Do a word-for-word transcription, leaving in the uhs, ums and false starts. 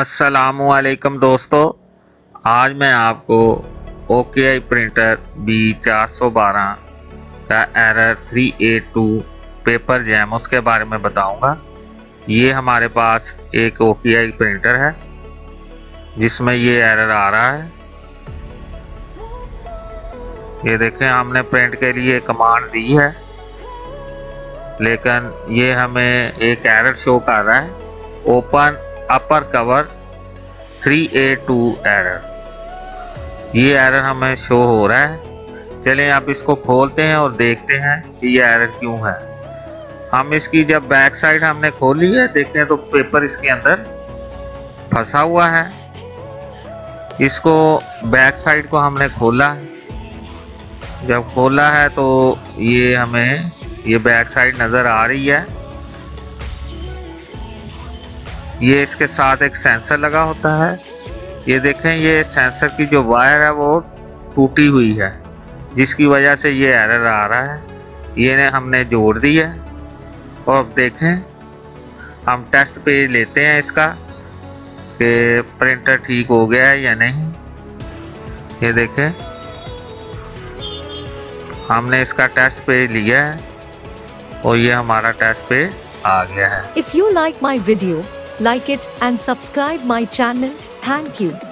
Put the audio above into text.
अस्सलामुअलैकुम दोस्तों, आज मैं आपको ओकेआई प्रिंटर बी चार सौ बारह का error three eight two paper jam उसके बारे में बताऊंगा। ये हमारे पास एक ओकेआई प्रिंटर है जिसमें ये एरर आ रहा है। ये देखें, हमने प्रिंट के लिए कमांड दी है लेकिन ये हमें एक एरर शो कर रहा है, open upper cover three A two error. ये एरर हमें शो हो रहा है। चलें आप इसको खोलते हैं और देखते हैं कि ये एरर क्यों है। हम इसकी जब बैक साइड हमने खोली है, देखते हैं तो पेपर इसके अंदर फंसा हुआ है। इसको बैक साइड को हमने खोला है, जब खोला है तो ये हमें ये बैक साइड नज़र आ रही है। ये इसके साथ एक सेंसर लगा होता है। ये देखें, ये सेंसर की जो वायर है वो टूटी हुई है जिसकी वजह से ये एरर आ रहा है। ये ने हमने जोड़ दी है और अब देखें हम टेस्ट पेज लेते हैं इसका कि प्रिंटर ठीक हो गया है या नहीं। ये देखें, हमने इसका टेस्ट पेज लिया है और ये हमारा टेस्ट पेज आ गया है। If you like my video, like it and subscribe my channel. Thank you.